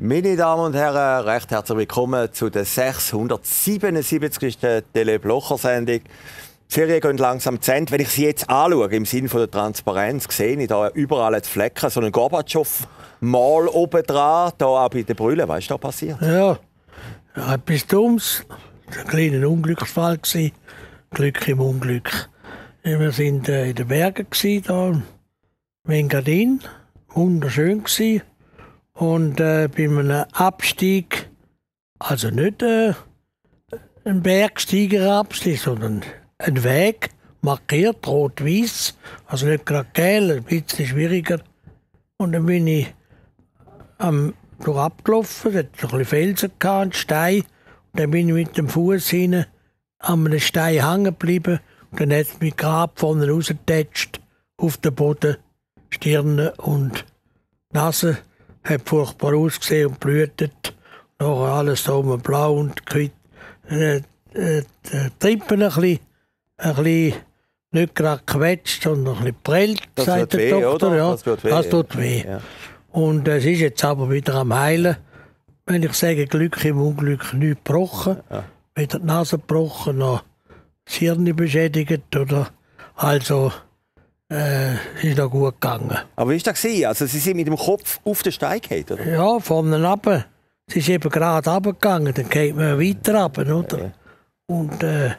Meine Damen und Herren, recht herzlich willkommen zu der 677. Tele-Blocher-Sendung. Die Ferien gehen langsam zu Ende. Wenn ich sie jetzt anschaue, im Sinne der Transparenz, sehe ich da überall die Flecken. So einen Gorbatschow-Mal oben dran, da auch bei den Brüllen. Was ist da passiert? Ja, etwas Dummes. Ein kleiner Unglücksfall gewesen. Glück im Unglück. Wir waren in den Bergen, hier in Engadin. Wunderschön gewesen. Und bei einem Abstieg, also nicht ein Bergsteigerabstieg, sondern ein Weg, markiert, rot-weiß, also nicht gerade gelb, ein bisschen schwieriger. Und dann bin ich durch abgelaufen, es hatte noch ein bisschen Felsen, einen Stein. Und dann bin ich mit dem Fuß hinein an einem Stein hängen geblieben. Und dann hat es mich gerade vorne rausgetatscht, auf den Boden, Stirn und Nase. Hat furchtbar ausgesehen und blutet. Nachher alles da oben blau und Trippen ein bisschen nicht gerade quetscht, sondern ein bisschen prellt, sagt der Doktor. Ja, das tut weh. Ja. Und es ist jetzt aber wieder am Heilen. Wenn ich sage, Glück im Unglück, nichts gebrochen. Ja. Weder die Nase gebrochen, noch das Hirn beschädigt. Oder? Also, ist noch gut gegangen. Aber wie war das? Also, Sie sind mit dem Kopf auf den Stein gefallen, oder? Ja, vorne runter. Es ist eben gerade runtergegangen, dann geht man weiter runter, oder? Ja. Und dann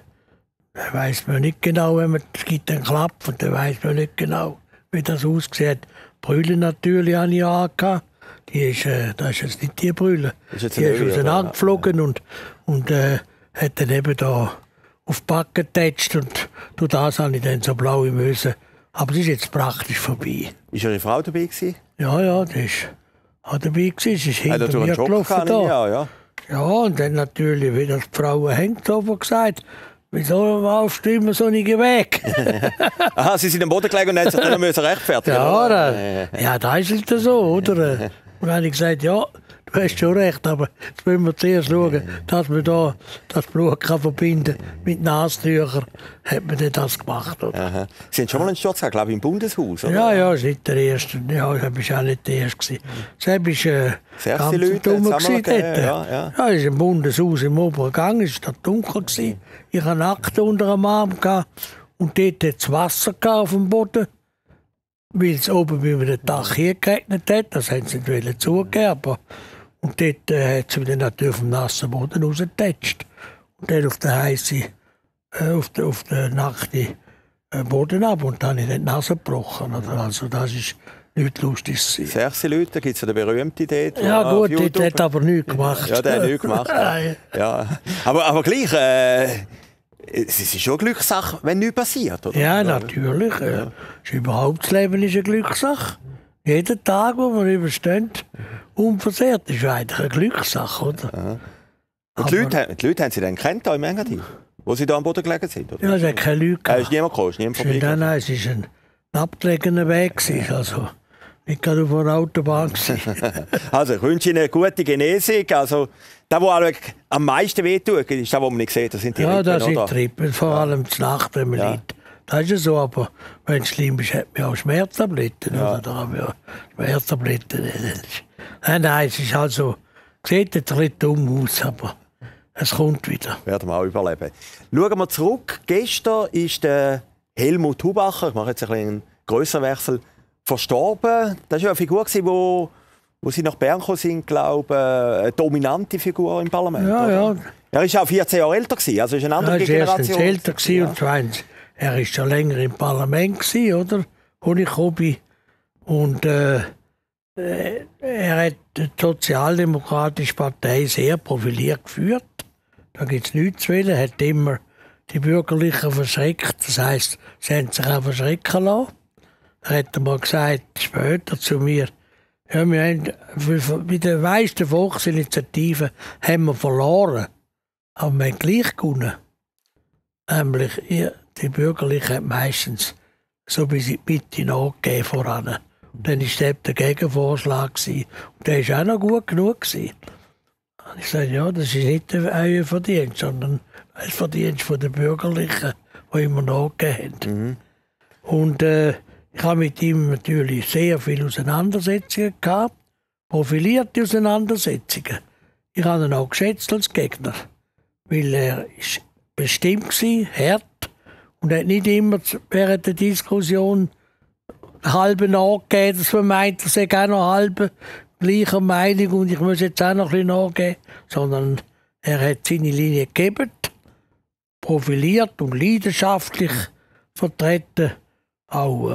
weiss man nicht genau, wenn man es gibt einen Klapp, und dann weiss man nicht genau, wie das aussieht. Brille natürlich hatte ich angehabt. Das ist jetzt nicht die Brille. Die ist auseinandergeflogen, ja. und hat dann eben da auf die Backe getatscht. Und durch das habe ich dann so blaue Möse. Aber das ist jetzt praktisch vorbei. War Ihre Frau dabei? Ja, die war auch dabei. Sie ist hinter mir gelaufen. Ja, und dann natürlich, wie das die Frauen hängt, haben gesagt, wieso laufst du immer so einen Weg? Aha, sie sind am Boden gelegen und haben sich dann rechtfertigen. Ja, das ist halt so, oder? Und dann habe ich gesagt, ja, du hast schon recht, aber jetzt müssen wir zuerst schauen, dass wir da das Blut verbinden kann mit Nastüchern. Hat man denn das gemacht, oder? Aha. Sie haben schon mal einen Sturz gehabt, glaube ich, im Bundeshaus, oder? Ja, das war nicht der erste. Ja, das war auch nicht der erste. Das war ganz dumm. Ja, das ist im Bundeshaus im oberen Gang, es war dunkel. Ich hatte eine Akte unter dem Arm und dort hatte es Wasser auf dem Boden. Weil es oben über den Dach hier geregnet hat, das haben sie nicht zugegeben, aber und dort hat sie dann natürlich vom nassen Boden rausgetatscht. Und dann auf den heißen, auf den nackten Boden ab und dann habe ich die Nase gebrochen. Also das ist nichts Lustiges. 6 Leute, da gibt es ja den berühmten dort. Ja gut, der hat aber nichts gemacht. Ja, der hat nichts gemacht. Ja. Aber gleich, es ist schon eine Glückssache, wenn nichts passiert, oder? Ja, natürlich. Ja. Überhaupt das Leben ist eine Glückssache. Jeden Tag, den wir überstehen, unversehrt, ist eigentlich eine Glückssache, oder? Ja. Und die Leute haben Sie dann gekannt, hier im Engadin, wo Sie da am Boden gelegen sind, oder? Ja, es hat keine Leute gehabt. Es ist niemand gekommen, es ist niemand vorbei. Nein, es war ein abgelegener Weg, also nicht gerade auf einer Autobahn. Also, ich wünsche Ihnen eine gute Genesung. Also, das, was am meisten wehtut, ist das, was man nicht sieht. Das sind die Rippen, das sind die Rippen, vor allem zur Nacht, wenn man liegt. Das ist ja so, aber wenn es schlimm ist, hat man auch Schmerztabletten. Ja. Oder? Da haben wir Schmerztabletten. Nein, es ist also, sieht jetzt ein bisschen dumm aus, aber es kommt wieder. Werden wir auch überleben. Schauen wir zurück. Gestern ist der Helmut Hubacher, ich mache jetzt ein bisschen einen grösseren Wechsel, verstorben. Das war eine Figur, wo Sie nach Bern gekommen sind, glaube ich, eine dominante Figur im Parlament. Ja. Er war auch 14 Jahre älter, also ist eine andere Generation. Er war erstens älter und zweitens. Er war schon länger im Parlament, oder? Ohne Hobby. Und er hat die Sozialdemokratische Partei sehr profiliert geführt. Da gibt es nichts zu wählen. Er hat immer die Bürgerlichen verschreckt. Das heisst, sie haben sich auch verschrecken lassen. Er hat einmal gesagt, später zu mir, ja, wir haben bei den meisten Volksinitiativen haben wir verloren. Aber wir haben gleich gewonnen. Nämlich, die Bürgerlichen haben meistens so bis in die Mitte nachgegeben voran. Und dann war der Gegenvorschlag. Und der war auch noch gut genug. Und ich sagte, ja, das ist nicht euer Verdienst, sondern das Verdienst der Bürgerlichen, die immer nachgegeben haben. Und ich habe mit ihm natürlich sehr viele Auseinandersetzungen gehabt. profilierte Auseinandersetzungen. Ich habe ihn auch geschätzt als Gegner, weil er ist bestimmt war, hart und hat nicht immer während der Diskussion halben nachgegeben, dass man meint, er sei auch noch halbe gleicher Meinung und ich muss jetzt auch noch ein bisschen nachgeben, sondern er hat seine Linie gegeben, profiliert und leidenschaftlich vertreten. Auch,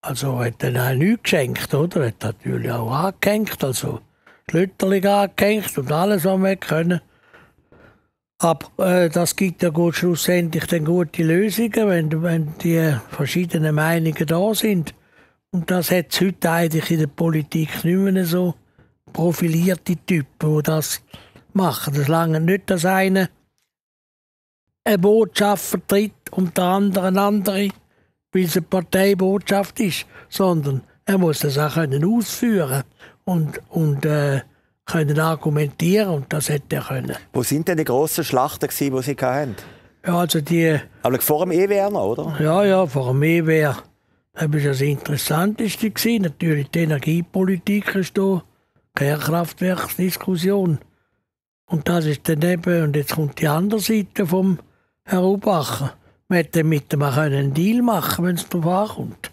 also hat er auch nichts geschenkt, oder? Er hat natürlich auch angehängt, also Schlütterling angehängt und alles, was wir können. Aber das gibt ja gut schlussendlich dann gute Lösungen, wenn die verschiedenen Meinungen da sind. Und das hat es heute eigentlich in der Politik nicht mehr so profilierte Typen, die das machen. Das lange nicht, dass einer eine Botschaft vertritt und der andere eine andere, weil es eine Parteibotschaft ist, sondern er muss das auch ausführen und können argumentieren und das hätte er können. Wo sind denn die grossen Schlachten gewesen, die Sie hatten? Ja, also die... Aber vor dem EWR noch, oder? Ja, vor dem EWR. Das war das Interessanteste gewesen. Natürlich die Energiepolitik ist da, Kernkraftwerksdiskussion. Und das ist daneben, und jetzt kommt die andere Seite vom Herrn Hubacher. Man hätte mit dem auch einen Deal machen können, wenn es darauf ankommt.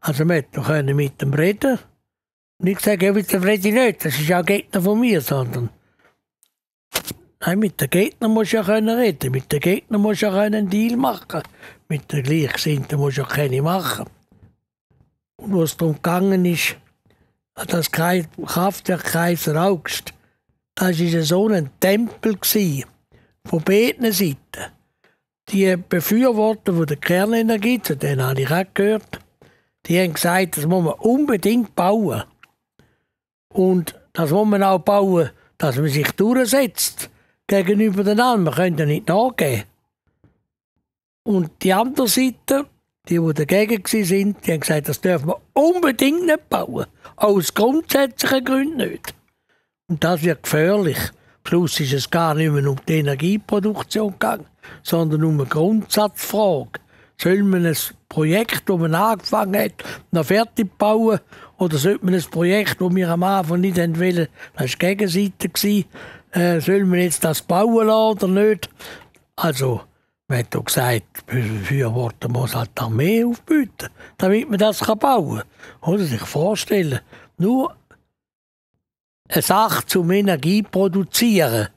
Also man hätte mit dem reden können. Nicht gesagt, ja, mit dem rede ich nicht, das ist ja ein Gegner von mir, sondern nein, mit dem Gegner musst du ja reden können, mit dem Gegner musst du ja einen Deal machen, mit dem Gleichgesinnten musst du ja keine machen. Und wo es darum gegangen ist, das Kraftwerk Kaiser Augst, das war so ein Tempel gewesen, von beiden Seiten. Die Befürworter von der Kernenergie, zu denen habe ich auch gehört, die haben gesagt, das muss man unbedingt bauen. Und das muss man auch bauen, dass man sich durchsetzt gegenüber den anderen. Man kann ja nicht nachgeben. Und die andere Seite, die dagegen waren, die haben gesagt, das dürfen wir unbedingt nicht bauen. Aus grundsätzlichen Gründen nicht. Und das wird gefährlich. Am Schluss ist es gar nicht mehr um die Energieproduktion gegangen, sondern um eine Grundsatzfrage. Soll man ein Projekt, das man angefangen hat, noch fertig bauen? Oder sollte man ein Projekt, das wir am Anfang nicht wollten, das war die Gegenseite, soll man jetzt das bauen lassen oder nicht? Also, man hat doch gesagt, für Worte muss halt die Armee aufbieten, damit man das bauen kann. Oder sich vorstellen, nur eine Sache zum Energie produzieren,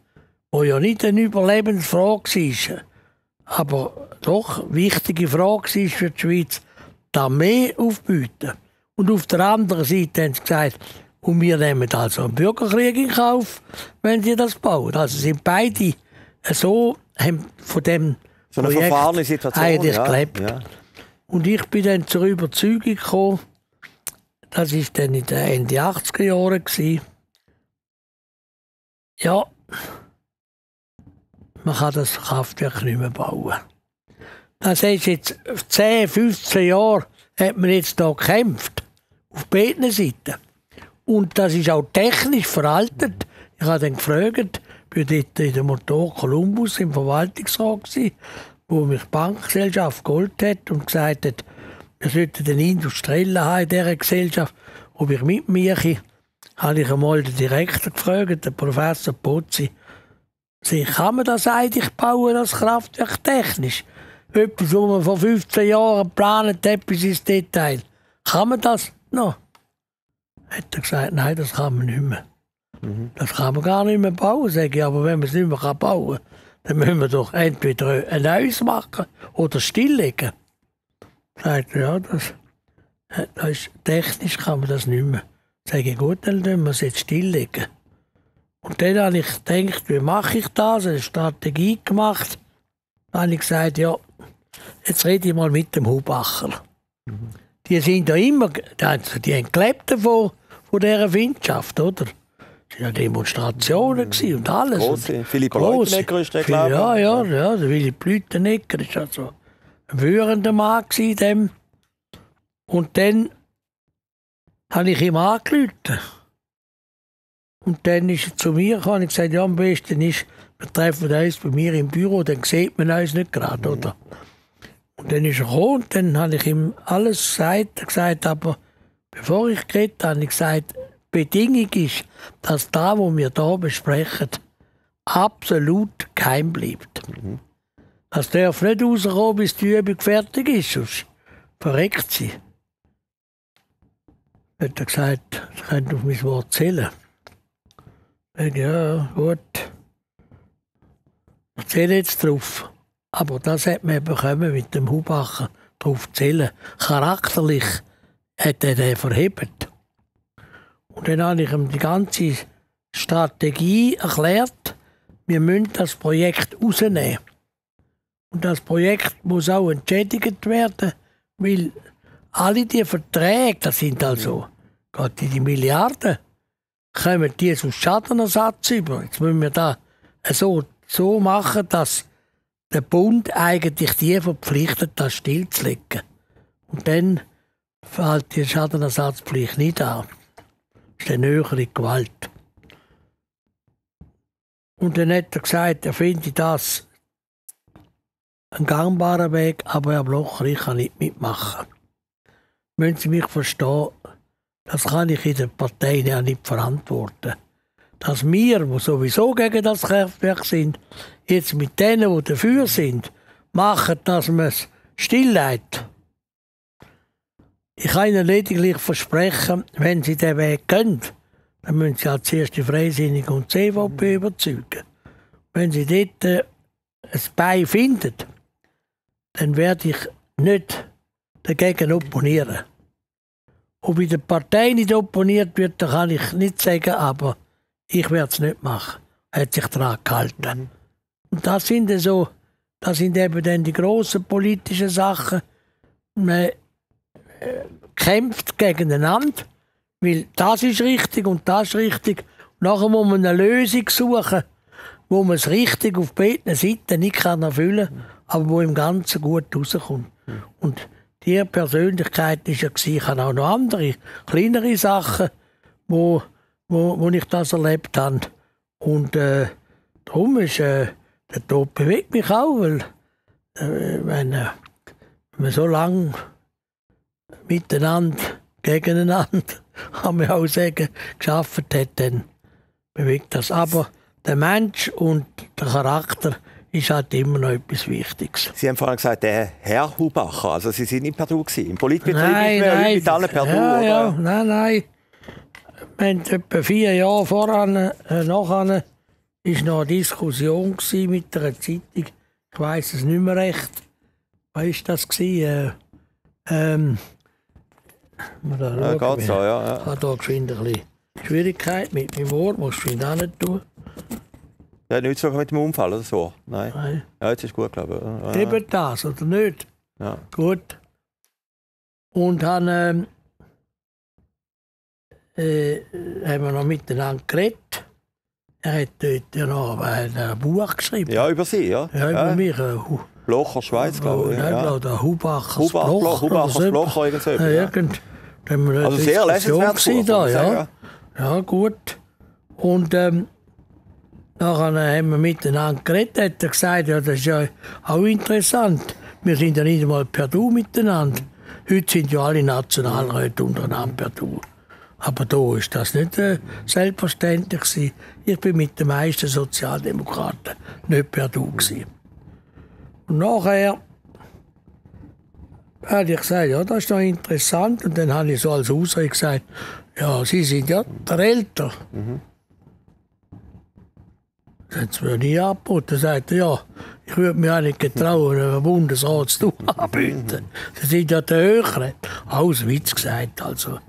wo ja nicht eine Überlebensfrage ist, aber doch eine wichtige Frage ist für die Schweiz, die Armee aufbieten. Und auf der anderen Seite haben sie gesagt, und wir nehmen also einen Bürgerkrieg in Kauf, wenn sie das bauen. Also sind beide so, haben von dem so eine verfahrene Situation eigentlich gelebt. Ja. Und ich bin dann zur Überzeugung gekommen, das war dann in den Ende 80er Jahren gewesen. Ja, man kann das Kraftwerk nicht mehr bauen. Das heißt jetzt 10, 15 Jahre hat man jetzt da gekämpft. Auf beiden Seiten. Und das ist auch technisch veraltet. Ich habe dann gefragt, ich war dort in der Motor Kolumbus im Verwaltungsrat gewesen, wo mich die Bankgesellschaft geholt hat und gesagt hat, wir sollten den Industriellen haben in dieser Gesellschaft, ob ich mitmache. Habe ich einmal den Direktor gefragt, den Professor Potzi, kann man das eigentlich bauen, das Kraftwerk technisch? Etwas, was man vor 15 Jahren geplant hat, bis ins Detail. Kann man das noch? Hat er gesagt, nein, das kann man nicht mehr. Das kann man gar nicht mehr bauen, sage ich. Aber wenn man es nicht mehr bauen kann, dann müssen wir doch entweder ein neues machen oder stilllegen. Sagt er, ja, das ist, technisch kann man das nicht mehr. Sage ich, gut, dann müssen wir es jetzt stilllegen. Und dann habe ich gedacht, wie mache ich das? Eine Strategie gemacht. Dann habe ich gesagt, ja, jetzt rede ich mal mit dem Hubacher. Die sind ja immer, die haben gelebt davon, von dieser Findschaft, oder? Es waren ja Demonstrationen und alles. Grosse, Philipp Leutenegger ist der, glaube ich. Ja, der Philipp Leutenegger war also ein führender Mann in dem. Und dann habe ich ihm angerufen. Und dann ist er zu mir gekommen und gesagt, ja, am besten ist, wir treffen uns bei mir im Büro, dann sieht man uns nicht gerade, oder? Und dann ist er gekommen und dann habe ich ihm alles gesagt. Er gesagt, aber bevor ich geredet habe, habe ich gesagt, Bedingung ist, dass das, was wir hier besprechen, absolut geheim bleibt. Mhm. Das darf nicht rauskommen, bis die Übung fertig ist, sonst verreckt sie. Dann hat er gesagt, ich könnte auf mein Wort zählen. Ich dachte, ja, gut. Ich zähle jetzt drauf. Aber das hat man bekommen mit dem Hubacher, drauf zählen. Charakterlich hat er den verhebt. Und dann habe ich ihm die ganze Strategie erklärt, wir müssen das Projekt rausnehmen. Und das Projekt muss auch entschädigt werden, weil alle die Verträge, das sind also Gott in die Milliarden, kommen die aus Schadenersatz über. Jetzt müssen wir das so machen, dass der Bund eigentlich die verpflichtet, das stillzulegen. Und dann fällt die Schadenersatzpflicht nicht an. Das ist eine höhere Gewalt. Und dann hat er gesagt, er finde das ein gangbarer Weg, aber Herr Blocher, ich kann nicht mitmachen. Müssen Sie mich verstehen, das kann ich in der Partei ja nicht verantworten. Dass wir, die sowieso gegen das Kraftwerk sind, jetzt mit denen, die dafür sind, machen, dass man es stilllegt. Ich kann Ihnen lediglich versprechen, wenn Sie diesen Weg gehen, dann müssen Sie als erste Freisinnigen und CVP überzeugen. Wenn Sie dort ein Bein finden, dann werde ich nicht dagegen opponieren. Ob in der Partei nicht opponiert wird, da kann ich nicht sagen, aber ich werde es nicht machen. Er hat sich daran gehalten. Und das sind eben dann die grossen politischen Sachen. Man kämpft gegeneinander, weil das ist richtig und das ist richtig. Und nachher muss man eine Lösung suchen, wo man es richtig auf beiden Seiten nicht erfüllen kann, aber wo im Ganzen gut rauskommt. Und diese Persönlichkeit war ja, ich habe auch noch andere, kleinere Sachen, wo ich das erlebt habe. Und darum ist, der Tod bewegt mich auch, weil wenn man so lange miteinander, gegeneinander, kann man auch sagen, gearbeitet hat, dann bewegt das. Aber der Mensch und der Charakter ist halt immer noch etwas Wichtiges. Sie haben vorhin gesagt, der Herr Hubacher, also Sie sind in Peru gewesen, im Politbetrieb mit allen Peru, ja, ja, nein. Wir hatten etwa 4 Jahre nachher war noch eine Diskussion mit einer Zeitung. Ich weiss es nicht mehr recht. Was war das? Geht so, ja. Ich habe da geschwind ein bisschen Schwierigkeit mit meinem Wort, muss ich auch nicht tun. Ja, nichts mit dem Unfall oder so? Nein. Ja, jetzt ist gut, glaube ich. Ja. Eben das, oder nicht? Ja. Gut. Und dann haben wir noch miteinander geredet. Er hat dort ja noch ein Buch geschrieben. Ja, über Sie, ja. Ja, über mich. Blocher Schweiz, glaube ich. Ja, oder Hubachers Blocher. Hubachers Blocher, irgendetwas. Ja. Also sehr lesenswert. Ja, gut. Und nachher haben wir miteinander geredet. Hat er gesagt, ja, das ist ja auch interessant. Wir sind ja nicht einmal per Du miteinander. Heute sind ja alle Nationalräte untereinander per Du. Aber da war das nicht selbstverständlich. Ich war mit den meisten Sozialdemokraten nicht per Du. Und nachher habe ich gesagt, ja, das ist noch interessant. Und dann habe ich so als Ausrede gesagt, ja, Sie sind ja der Älter. Mhm. Das hat es mir nie angeboten. Er sagte, ja, ich würde mich auch nicht getrauen, einen Bundesrat zu anbieten. Sie sind ja der Höhere. Alles Witz gesagt, also.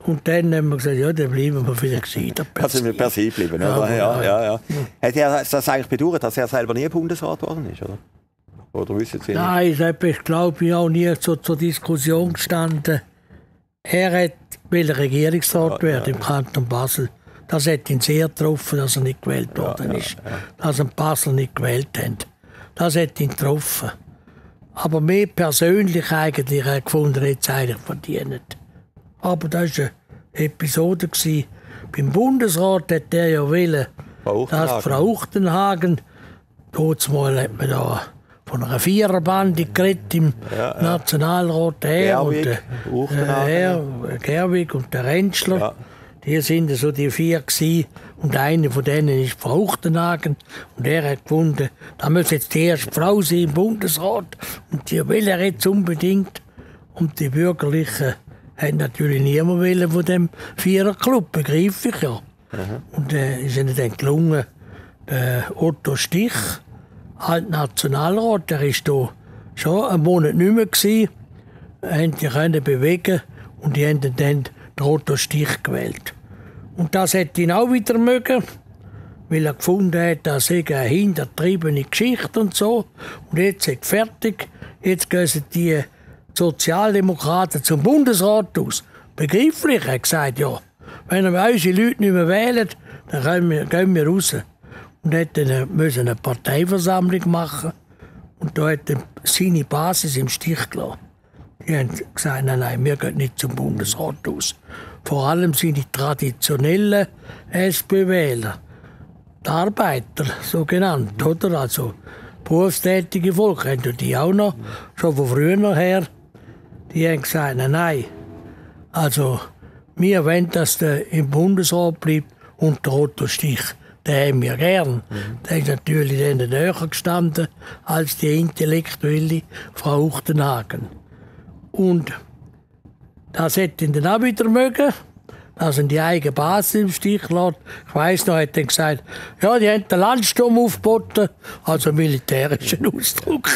Und dann haben wir gesagt, ja, dann bleiben wir vielleicht weiter. Also wir per se bleiben, oder? Ja. Hat er das eigentlich bedauert, dass er selber nie Bundesrat geworden ist, oder? Oder wissen Sie nicht? Nein, ich glaube, auch nie zur Diskussion gestanden. Er wollte Regierungsrat werden im Kanton Basel. Das hat ihn sehr getroffen, dass er nicht gewählt worden ist. Dass ihn Basel nicht gewählt haben. Das hat ihn getroffen. Aber mir persönlich eigentlich gefunden, jetzt eigentlich verdient. Aber das war eine Episode. Beim Bundesrat wollte er ja, dass Frau Uchtenhagen, damals hat man da von einer Viererbande geredet im Nationalrat, Gerwig und der Rentschler. Ja. Die sind so die vier gewesen. Und eine von denen ist Frau Uchtenhagen. Und er hat gefunden, da muss jetzt die erste Frau sein im Bundesrat. Und die will er jetzt unbedingt. Und die Bürgerlichen haben natürlich niemand wollen von dem Viererclub, begreife ich ja. Mhm. Und ist ihnen dann gelungen, der Otto Stich, alt Nationalrat, der ist da schon einen Monat nicht mehr gewesen, haben die können bewegen und die haben dann den Otto Stich gewählt. Und das hätte ihn auch wieder mögen, weil er gefunden hat, das sei eine hintertriebene Geschichte und so. Und jetzt sind fertig, jetzt gehen die Sozialdemokraten zum Bundesrat aus. Begreiflich, er hat gesagt, ja, wenn wir unsere Leute nicht mehr wählen, dann gehen wir raus. Und er musste eine Parteiversammlung machen. Und da hat er seine Basis im Stich gelassen. Die haben gesagt, nein, nein, wir gehen nicht zum Bundesrat aus. Vor allem sind die traditionellen SP-Wähler, die Arbeiter, so genannt, oder? Also berufstätige Volk, haben die auch noch, schon von früher her. Die haben gesagt, nein, nein, also wir wollen, dass der im Bundesrat bleibt und der Otto Stich. Den haben wir gern. Mhm. Der ist natürlich dann näher gestanden als die intellektuelle Frau Uchtenhagen. Und das hätte ihn dann auch wieder mögen, dass er die eigene Basis im Stich lässt. Ich weiss noch, er hat dann gesagt, ja, die haben den Landsturm aufgeboten, also militärischen Ausdruck.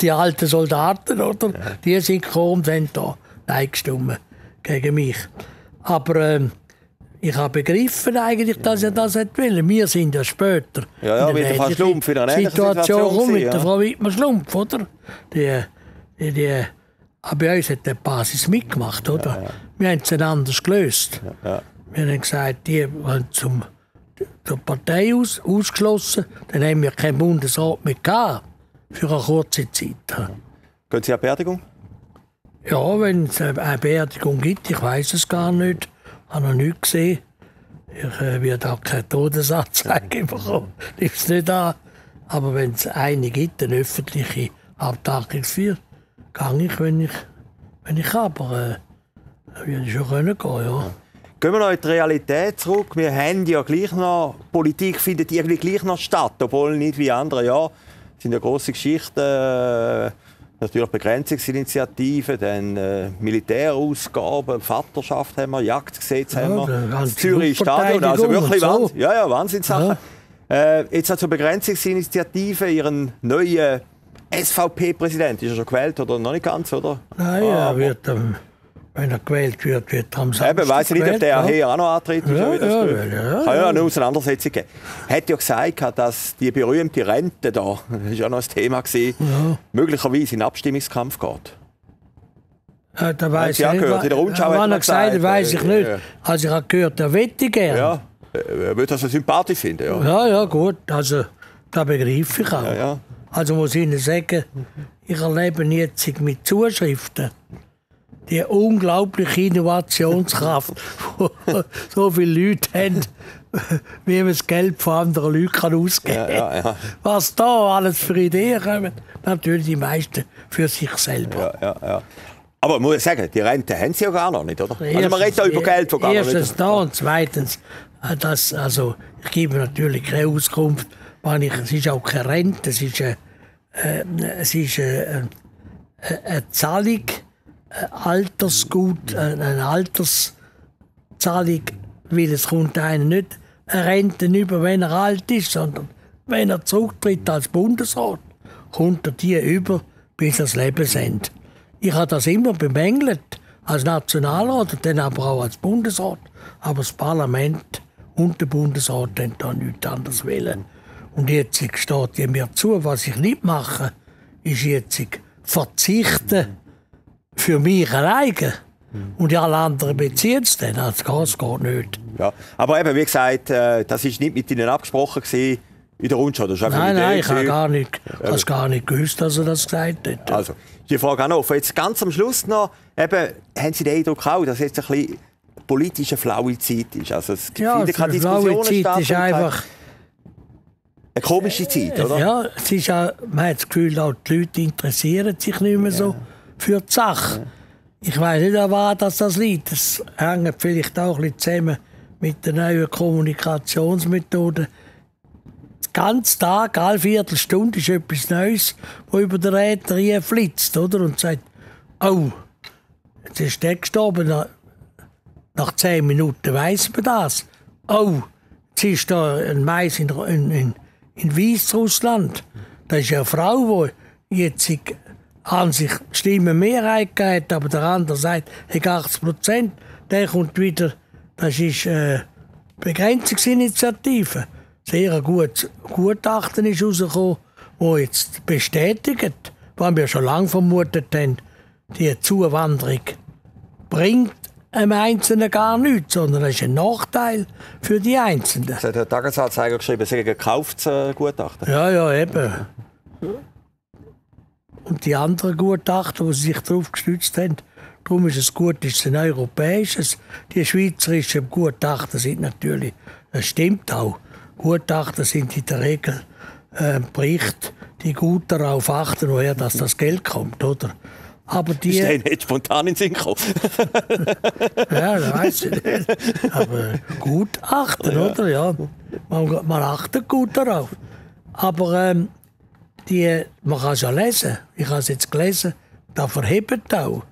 Die alten Soldaten, oder? Die sind gekommen und haben da Nein gestimmt gegen mich. Aber ich habe begriffen eigentlich, dass er das nicht will. Wir sind ja später. Ja, mit der Frau Schlumpf in einer ähnlichen Situation. Mit der Frau Wittmann-Schlumpf, oder? Aber bei uns hat die Basis mitgemacht, oder? Ja, ja. Wir haben es anders gelöst. Ja, ja. Wir haben gesagt, die waren zur Partei ausgeschlossen. Dann haben wir keinen Bundesrat mehr gehabt, für eine kurze Zeit. Ja. Gehen Sie eine Beerdigung? Ja, wenn es eine Beerdigung gibt, ich weiß es gar nicht. Ich habe noch nichts gesehen. Ich werde auch keine Todesanzeige bekommen. Nimm es nicht an. Aber wenn es eine gibt, eine öffentliche Abtagungsfeier, gehe ich, wenn ich kann. Aber würde ich schon gehen können. Ja. Gehen wir noch in die Realität zurück. Wir haben ja gleich noch, Politik findet irgendwie gleich noch statt, obwohl nicht wie andere Jahre. Es sind ja grosse Geschichten. Natürlich Begrenzungsinitiativen, dann Militärausgaben, Vaterschaft haben wir, Jagdgesetz haben wir, das Zürich Stadion, also wirklich so. Ja, Wahnsinnssachen. Ja. Jetzt hat zur Begrenzungsinitiative ihren neuen SVP-Präsident. Ist er schon gewählt oder noch nicht ganz, oder? Nein, er wird, wenn er gewählt wird, wird er am Samstag gewählt. Weiss ich nicht, ob der hier auch noch antritt. Kann ja eine Auseinandersetzung geben. Er hat ja gesagt, dass die berühmte Rente da, das war auch noch ein Thema, möglicherweise in den Abstimmungskampf geht. Da weiss ich nicht. Wann er gesagt hat, weiss ich nicht. Also ich habe gehört, er wette gerne. Ja, er würde das also sympathisch finden. Ja. Ja, gut, also das begreife ich auch. Ja. Also muss ich Ihnen sagen, ich erlebe jetzt mit Zuschriften die unglaubliche Innovationskraft, wo so viele Leute haben, wie man das Geld von anderen Leuten ausgeben kann. Ja. Was da alles für Ideen kommen, natürlich die meisten für sich selber. Ja. Aber muss ich sagen, die Rente haben sie ja gar noch nicht, oder? Erstens, also man redet ja über Geld von gar nicht. Erstens da und zweitens, ich gebe natürlich keine Auskunft, es ist auch keine Rente, es ist eine Zahlung, eine Alterszahlung, weil es kommt einem nicht eine Rente über, wenn er alt ist, sondern wenn er zurücktritt als Bundesrat, kommt er die über bis ans Lebensende. Ich habe das immer bemängelt, als Nationalrat und dann aber auch als Bundesrat. Aber das Parlament und der Bundesrat haben da nichts anderes wollen. Und jetzt steht ja mir zu, was ich nicht mache, ist jetzt verzichten. Für mich alleine. Und die alle anderen beziehen es dann. Das geht nicht. Ja, aber eben, wie gesagt, das war nicht mit Ihnen abgesprochen gewesen, in der Rundschau. Nein, ich habe gar nicht gewusst, dass er das gesagt hat. Also, die Frage auch noch. Jetzt ganz am Schluss noch, eben, haben Sie den Eindruck auch, dass jetzt ein bisschen politisch eine flaue Zeit ist? Also, es gibt keine Diskussionen statt. Die flaue Zeit ist einfach eine komische Zeit, oder? Ja, es ist auch, man hat das Gefühl, auch die Leute interessieren sich nicht mehr so für die Sache. Ich weiß nicht, an was das liegt. Das hängt vielleicht auch ein bisschen zusammen mit den neuen Kommunikationsmethoden. Den ganzen Tag, alle Viertelstunde ist etwas Neues, das über den Rädern flitzt, oder? Und sagt, oh, jetzt ist der gestorben. Nach 10 Minuten weiss man das. Oh, jetzt ist da ein Mais in Weißrussland. Das ist eine Frau, die jetzt an sich Stimme Mehrheit gegeben, aber der andere sagt, er hat 80%. Der kommt wieder, das ist Begrenzungsinitiative. Sehr gutes Gutachten ist rausgekommen, das jetzt bestätigt, was wir schon lange vermutet haben, die Zuwanderung bringt einem Einzelnen gar nichts, sondern es ist ein Nachteil für die Einzelnen. Das hat der Tagesanzeiger geschrieben, es ist ein gekauftes Gutachten. Ja, ja, eben. Und die anderen Gutachten, die sie sich darauf gestützt haben, darum ist es gut, ist es ein europäisches. Die schweizerischen Gutachten sind natürlich, das stimmt auch, Gutachten sind in der Regel Bericht, die gut darauf achten, woher das Geld kommt, oder? Aber die... Ist nicht spontan in den Sinn gekommen? Ja, das weiss ich nicht. Aber gut achten, ja. Oder? Ja, man achtet gut darauf. Aber man kann es ja lesen. Ich habe es jetzt gelesen. Das verhebt auch.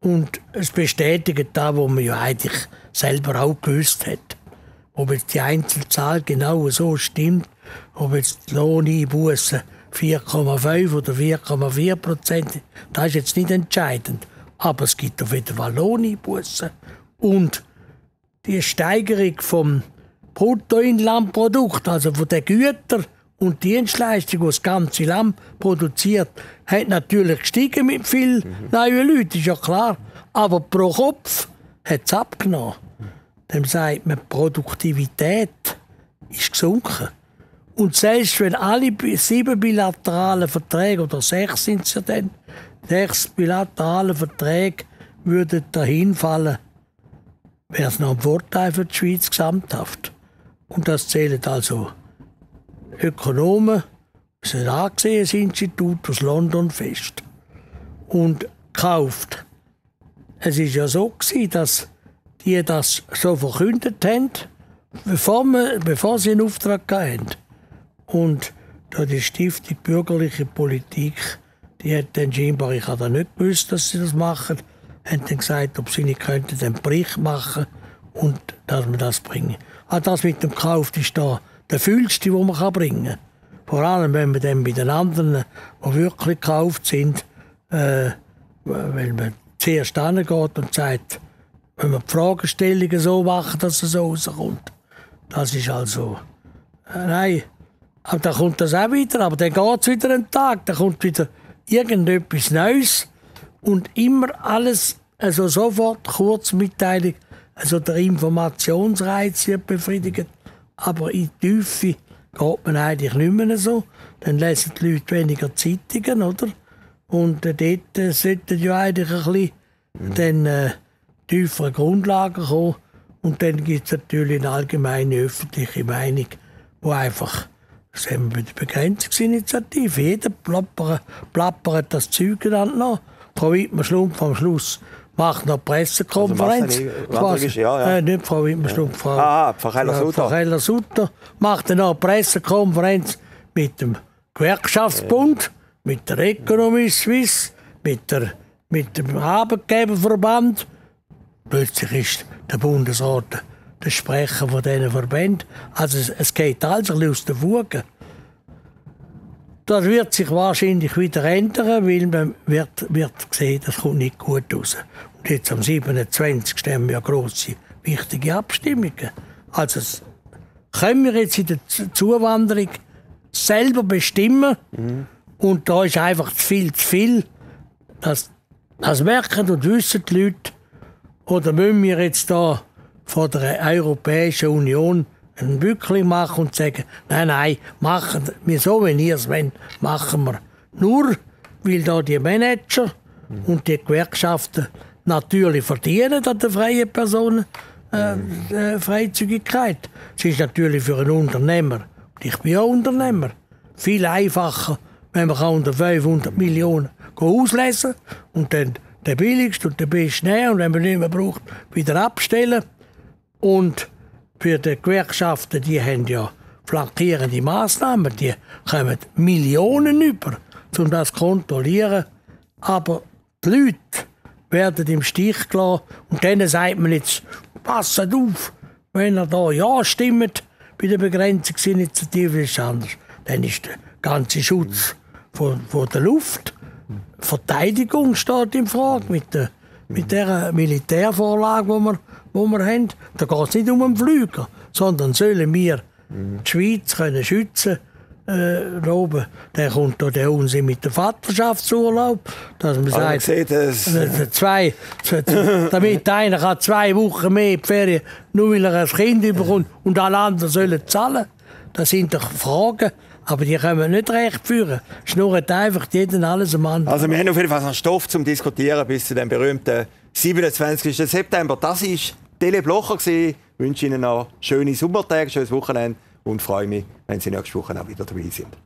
Und es bestätigt das, was man ja eigentlich selber auch gewusst hat. Ob jetzt die Einzelzahl genau so stimmt, ob jetzt die Lohneinbussen 4,5 oder 4,4%, das ist jetzt nicht entscheidend. Aber es gibt auf jeden Fall Lohneinbussen. Und die Steigerung vom Bruttoinlandprodukt, also von den Gütern und Dienstleistungen, die das ganze Land produziert, hat natürlich gestiegen mit vielen neuen Leuten, ist ja klar. Aber pro Kopf hat es abgenommen. Dann sagt man, die Produktivität ist gesunken. Und selbst wenn alle 7 bilateralen Verträge, oder 6 sind es ja dann, 6 bilaterale Verträge würden dahin fallen, wäre es noch ein Vorteil für die Schweiz gesamthaft. Und das zählen also Ökonomen, das ist ein angesehenes Institut aus London fest. Und kauft. Es war ja so, dass die das so verkündet haben, bevor sie einen Auftrag hatten. Und die Stiftung Bürgerliche Politik, die hat dann scheinbar, ich habe nicht gewusst, dass sie das machen, haben dann gesagt, ob sie nicht könnten den Bericht machen und dass man das bringen. Auch das mit dem Kauf ist da der fühlste, den man bringen kann. Vor allem, wenn man dann bei den anderen, die wirklich gekauft sind, wenn man zuerst hingeht und sagt, wenn man die Fragestellungen so machen, dass es so rauskommt. Das ist also... nein, aber dann kommt das auch wieder, aber dann geht es wieder einen Tag, dann kommt wieder irgendetwas Neues und immer alles, also sofort, Kurzmitteilung, also der Informationsreiz wird befriedigt, aber in die Tiefe geht man eigentlich nicht mehr so. Dann lesen die Leute weniger Zeitungen, oder? Und dort sollten ja eigentlich ein bisschen dann, tiefere Grundlagen kommen. Und dann gibt es natürlich eine allgemeine öffentliche Meinung, die einfach, das haben wir bei der Begrenzungsinitiative, jeder plappert das Zeug an noch. Frau Wittmer-Schlumpf am Schluss macht noch Pressekonferenz. Also nicht Frau Wittmer-Schlumpf, Frau Keller-Sutter macht dann noch eine Pressekonferenz mit dem Gewerkschaftsbund, mit der Economiesuisse, mit dem Arbeitgeberverband. Plötzlich ist der Bundesrat der Sprecher von diesen Verbänden. Also es geht alles ein bisschen aus den Fugen. Das wird sich wahrscheinlich wieder ändern, weil man wird sehen, das kommt nicht gut raus. Und jetzt am 27. haben wir ja grosse, wichtige Abstimmungen. Also können wir jetzt in der Zuwanderung selber bestimmen. Und da ist einfach zu viel. Das merken und wissen die Leute. Oder müssen wir jetzt da von der Europäischen Union einen Bückling machen und sagen, nein, machen wir so, wenn ihr es wollt, machen wir. Nur, weil da die Manager und die Gewerkschaften natürlich verdienen an der freien Personen Freizügigkeit. Es ist natürlich für einen Unternehmer, und ich bin auch Unternehmer, viel einfacher, wenn man unter 500 Millionen auslesen kann und dann der billigste und der beste nehmen und wenn man nicht mehr braucht, wieder abstellen. Und für die Gewerkschaften, die haben ja flankierende Massnahmen, die kommen Millionen über, um das zu kontrollieren. Aber die Leute werden im Stich gelassen und denen sagt man jetzt, passet auf, wenn ihr da ja stimmt, bei der Begrenzungsinitiative ist es anders. Dann ist der ganze Schutz von der Luft. Verteidigung steht in Frage mit der Militärvorlage, die wir haben. Da geht es nicht um einen Flüger, sondern sollen wir die Schweiz können schützen oben. Dann kommt da der Unsinn mit dem Vaterschaftsurlaub, dass man sagt, damit einer kann 2 Wochen mehr in die Ferien, nur weil er ein Kind bekommt und alle anderen sollen zahlen. Das sind doch Fragen, aber die können wir nicht recht führen. Schnurrt einfach jeden alles am anderen. Also wir haben auf jeden Fall einen Stoff zum Diskutieren bis zu dem berühmten 27. September. Das war Tele-Blocher. Ich wünsche Ihnen noch schöne Sommertage, schönes Wochenende und freue mich, wenn Sie nächste Woche auch wieder dabei sind.